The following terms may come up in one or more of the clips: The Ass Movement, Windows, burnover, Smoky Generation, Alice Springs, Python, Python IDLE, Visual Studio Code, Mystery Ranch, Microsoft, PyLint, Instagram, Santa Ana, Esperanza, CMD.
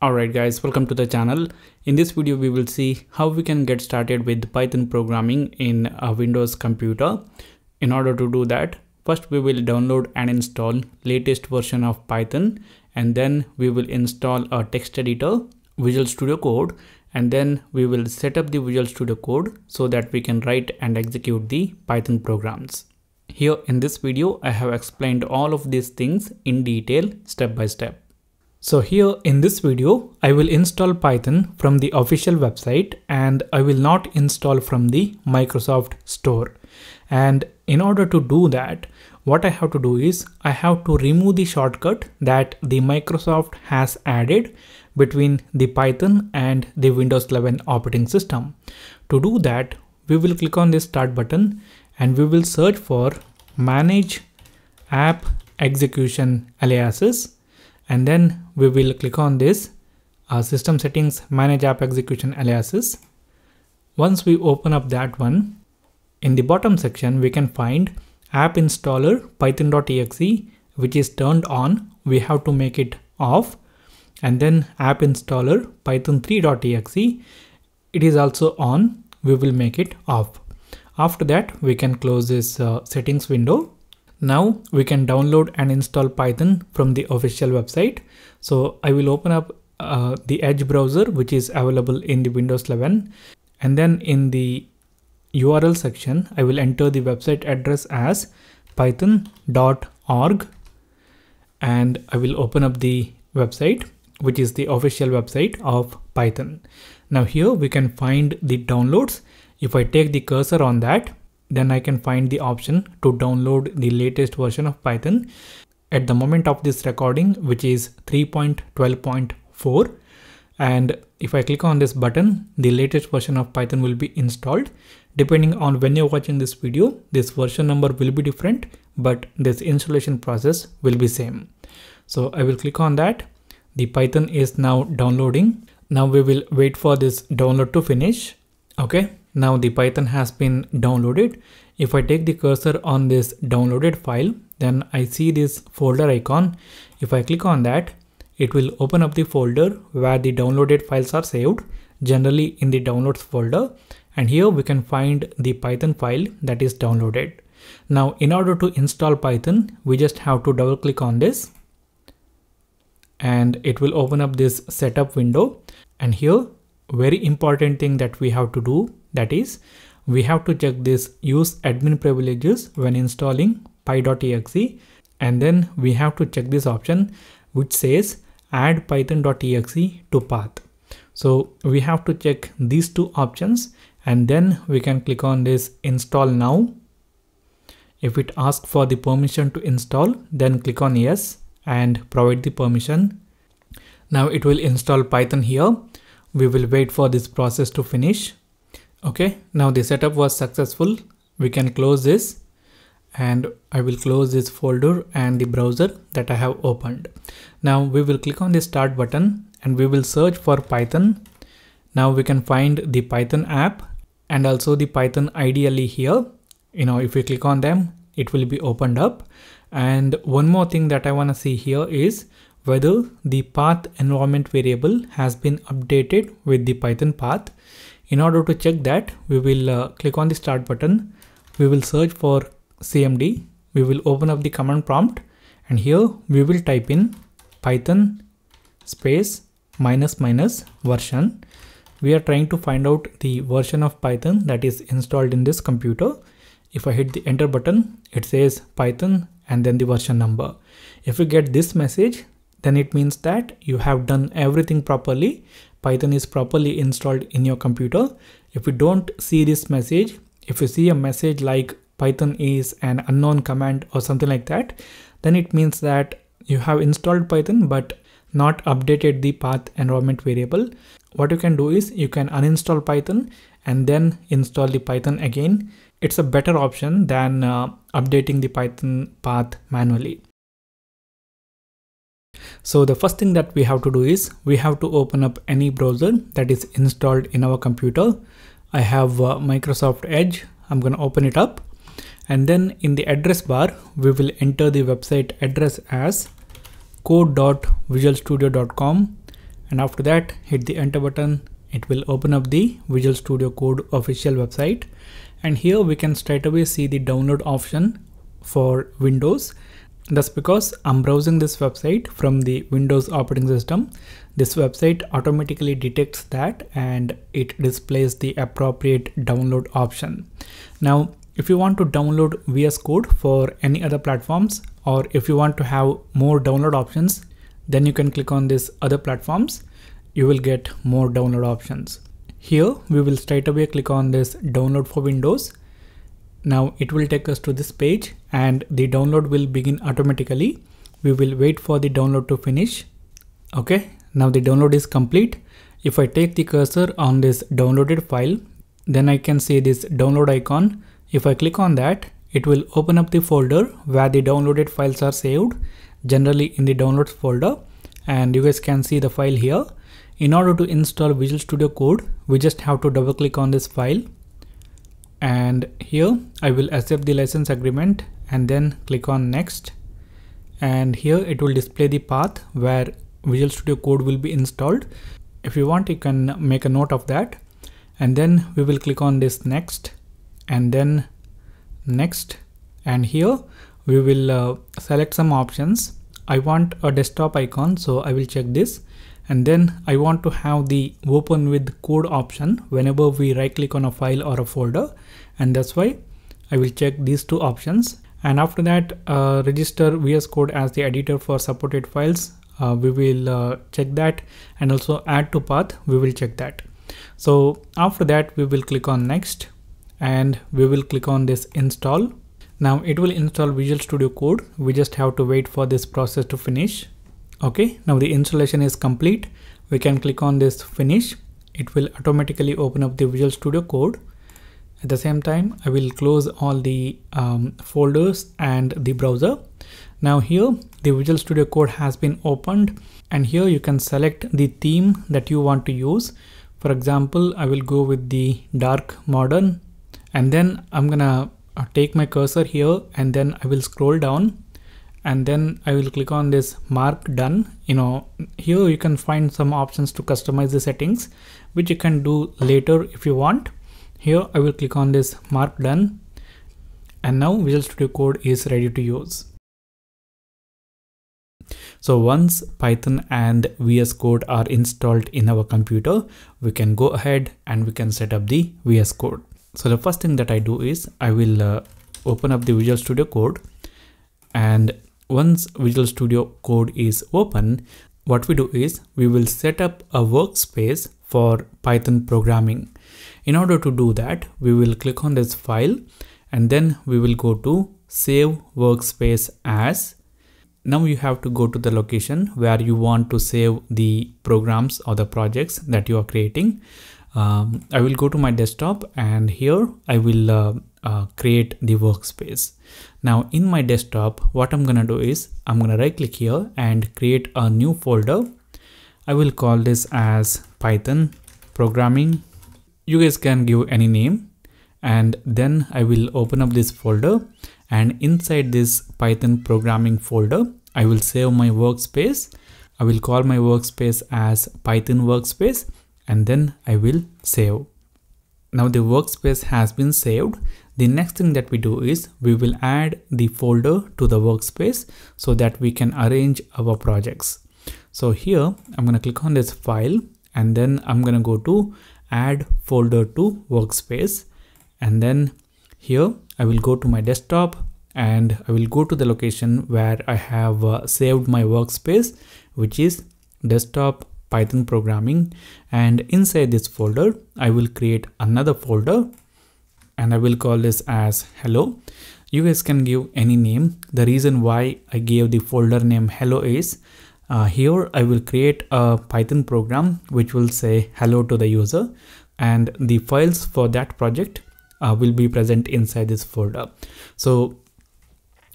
Alright guys, welcome to the channel. In this video we will see how we can get started with Python programming in a Windows computer. In order to do that, first we will download and install latest version of Python, and then we will install a text editor, Visual Studio Code, and then we will set up the Visual Studio Code so that we can write and execute the Python programs. Here in this video I have explained all of these things in detail step by step. So here in this video, I will install Python from the official website and I will not install from the Microsoft Store. And in order to do that, what I have to do is I have to remove the shortcut that the Microsoft has added between the Python and the Windows 11 operating system. To do that, we will click on this start button and we will search for Manage App Execution Aliases. And then we will click on this system settings, manage app execution aliases. Once we open up that one, in the bottom section, we can find app installer python.exe, which is turned on. We have to make it off. And then app installer python 3.exe. It is also on. We will make it off. After that, we can close this settings window. Now we can download and install Python from the official website. So I will open up the Edge browser, which is available in the Windows 11. And then in the URL section, I will enter the website address as python.org. And I will open up the website, which is the official website of Python. Now here we can find the downloads. If I take the cursor on that, then I can find the option to download the latest version of Python. At the moment of this recording, which is 3.12.4, and if I click on this button, the latest version of Python will be installed. Depending on when you're watching this video, this version number will be different, but this installation process will be same. So I will click on that. The Python is now downloading. Now we will wait for this download to finish. Okay. Now the Python has been downloaded. If I take the cursor on this downloaded file, then I see this folder icon. If I click on that, it will open up the folder where the downloaded files are saved, generally in the downloads folder. And here we can find the Python file that is downloaded. Now, in order to install Python, we just have to double click on this and it will open up this setup window. And here, very important thing that we have to do, that is, we have to check this use admin privileges when installing py.exe, and then we have to check this option which says add python.exe to path. So we have to check these two options and then we can click on this install now. If it asks for the permission to install, then click on yes and provide the permission. Now it will install Python here. We will wait for this process to finish. Okay, now the setup was successful. We can close this and I will close this folder and the browser that I have opened. Now we will click on the start button and we will search for Python. Now we can find the Python app and also the Python IDLE here. You know, if we click on them, it will be opened up. And one more thing that I want to see here is whether the path environment variable has been updated with the Python path. In order to check that, we will click on the start button. We will search for CMD. We will open up the command prompt and here we will type in Python space -- version. We are trying to find out the version of Python that is installed in this computer. If I hit the enter button, it says Python and then the version number. If you get this message, then it means that you have done everything properly. Python is properly installed in your computer. If you don't see this message, if you see a message like Python is an unknown command or something like that, then it means that you have installed Python but not updated the path environment variable. What you can do is you can uninstall Python and then install the Python again. It's a better option than updating the Python path manually. So the first thing that we have to do is we have to open up any browser that is installed in our computer. I have Microsoft Edge. I'm going to open it up. And then in the address bar, we will enter the website address as code.visualstudio.com and after that hit the enter button. It will open up the Visual Studio Code official website, and here we can straight away see the download option for Windows. That's because I'm browsing this website from the Windows operating system. This website automatically detects that and it displays the appropriate download option. Now, if you want to download VS Code for any other platforms, or if you want to have more download options, then you can click on this other platforms. You will get more download options. Here we will straight away click on this download for Windows. Now it will take us to this page and the download will begin automatically. We will wait for the download to finish. Okay, now the download is complete. If I take the cursor on this downloaded file, then I can see this download icon. If I click on that, it will open up the folder where the downloaded files are saved, generally in the downloads folder, and you guys can see the file here. In order to install Visual Studio Code, we just have to double click on this file. And here I will accept the license agreement and then click on next. And here it will display the path where Visual Studio Code will be installed. If you want, you can make a note of that. And then we will click on this next and then next. And here we will select some options. I want a desktop icon, so I will check this. And then I want to have the open with code option whenever we right click on a file or a folder. And that's why I will check these two options. And after that, register VS Code as the editor for supported files. We will check that, and also add to path. We will check that. So after that, we will click on next and we will click on this install. Now it will install Visual Studio Code. We just have to wait for this process to finish. Okay, now the installation is complete. We can click on this finish. It will automatically open up the Visual Studio Code. At the same time, I will close all the folders and the browser. Now here the Visual Studio Code has been opened, and here you can select the theme that you want to use. For example, I will go with the dark modern, and then I'm gonna take my cursor here and then I will scroll down. And then I will click on this mark done. You know, here you can find some options to customize the settings, which you can do later if you want. Here I will click on this mark done. And now Visual Studio Code is ready to use. So once Python and VS Code are installed in our computer, we can go ahead and we can set up the VS Code. So the first thing that I do is I will open up the Visual Studio Code. And once Visual Studio Code is open, what we do is we will set up a workspace for Python programming. In order to do that, we will click on this file and then we will go to Save Workspace As. Now you have to go to the location where you want to save the programs or the projects that you are creating. I will go to my desktop and here I will create the workspace. Now in my desktop, what I'm gonna do is I'm gonna right click here and create a new folder. I will call this as Python programming. You guys can give any name, and then I will open up this folder, and inside this Python programming folder, I will save my workspace. I will call my workspace as Python workspace, and then I will save. Now the workspace has been saved. The next thing that we do is we will add the folder to the workspace so that we can arrange our projects. So here I'm going to click on this file and then I'm going to go to add folder to workspace. And then here I will go to my desktop and I will go to the location where I have saved my workspace, which is desktop Python programming. And inside this folder, I will create another folder. And I will call this as hello. You guys can give any name. The reason why I gave the folder name hello is here I will create a Python program which will say hello to the user, and the files for that project will be present inside this folder. So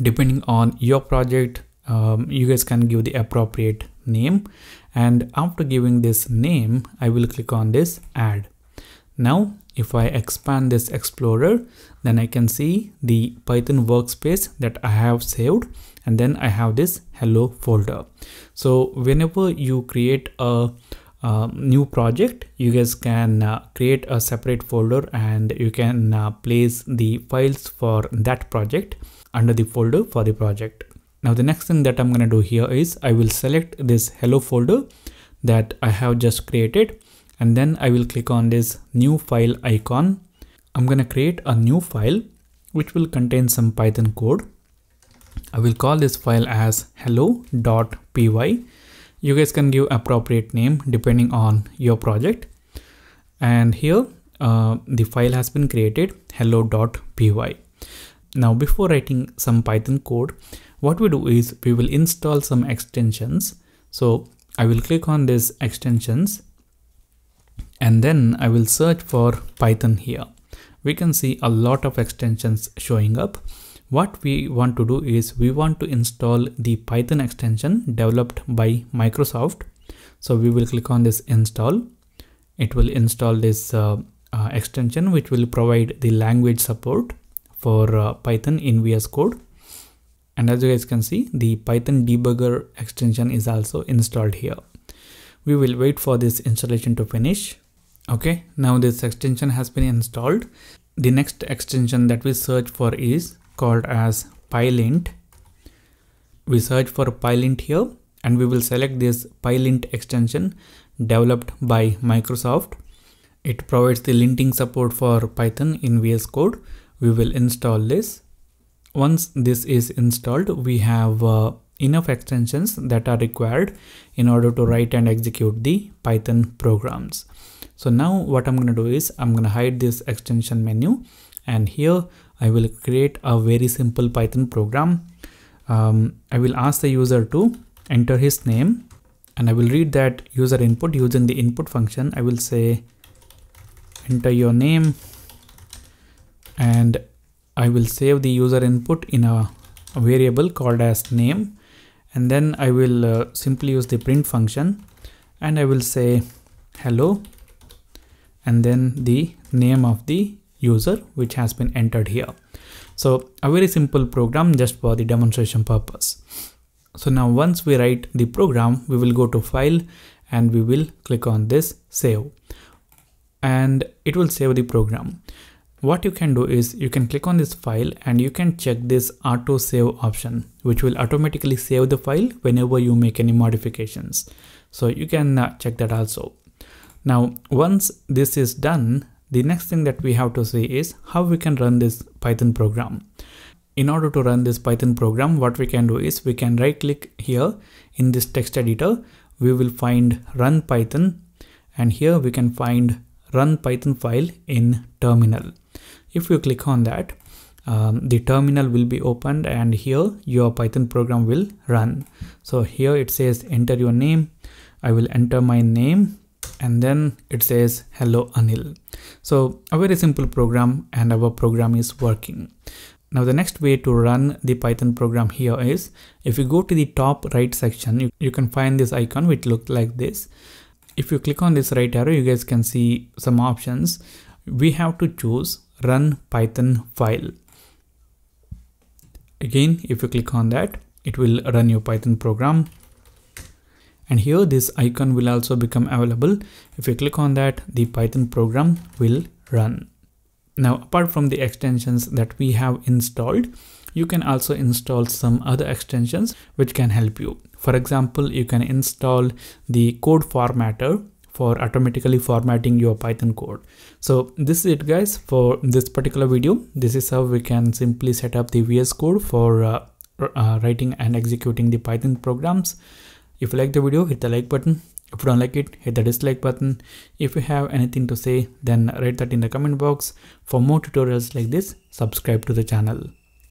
depending on your project, you guys can give the appropriate name. And after giving this name, I will click on this add. Now, if I expand this Explorer, then I can see the Python workspace that I have saved, and then I have this hello folder. So whenever you create a new project, you guys can create a separate folder and you can place the files for that project under the folder for the project. Now the next thing that I'm going to do here is I will select this hello folder that I have just created, and then I will click on this new file icon. I'm going to create a new file which will contain some Python code. I will call this file as hello.py. You guys can give appropriate name depending on your project. And here the file has been created, hello.py. Now before writing some Python code, what we do is we will install some extensions. So I will click on this extensions and then I will search for Python here. We can see a lot of extensions showing up. What we want to do is we want to install the Python extension developed by Microsoft. So we will click on this install. It will install this extension, which will provide the language support for Python in VS Code. And as you guys can see, the Python debugger extension is also installed here. We will wait for this installation to finish. Okay, now this extension has been installed. The next extension that we search for is called as PyLint. We search for PyLint here and we will select this PyLint extension developed by Microsoft. It provides the linting support for Python in VS Code. We will install this. Once this is installed, we have enough extensions that are required in order to write and execute the Python programs. So now what I'm going to do is I'm going to hide this extension menu, and here I will create a very simple Python program. I will ask the user to enter his name and I will read that user input using the input function. I will say enter your name, and I will save the user input in a variable called as name, and then I will simply use the print function and I will say hello and then the name of the user which has been entered here. So a very simple program just for the demonstration purpose. So now once we write the program, we will go to file and we will click on this save, and it will save the program. What you can do is you can click on this file and you can check this auto save option, which will automatically save the file whenever you make any modifications. So you can check that also. Now, once this is done, the next thing that we have to see is how we can run this Python program. In order to run this Python program, what we can do is we can right click here in this text editor. We will find run Python, and here we can find run Python file in terminal. If you click on that, the terminal will be opened and here your Python program will run. So here it says enter your name. I will enter my name and then it says hello Anil. So a very simple program, and our program is working. Now the next way to run the Python program here is if you go to the top right section, you can find this icon which looks like this. If you click on this right arrow, you guys can see some options. We have to choose run Python file. Again, if you click on that, it will run your Python program. And here this icon will also become available. If you click on that, the Python program will run. Now, apart from the extensions that we have installed, you can also install some other extensions which can help you. For example, you can install the code formatter for automatically formatting your Python code. So this is it guys for this particular video. This is how we can simply set up the VS Code for writing and executing the Python programs. If you like the video, hit the like button. If you don't like it, hit the dislike button. If you have anything to say, then write that in the comment box. For more tutorials like this, subscribe to the channel.